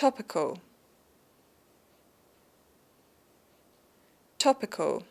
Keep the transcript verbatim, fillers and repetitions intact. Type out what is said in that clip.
Topical. Topical.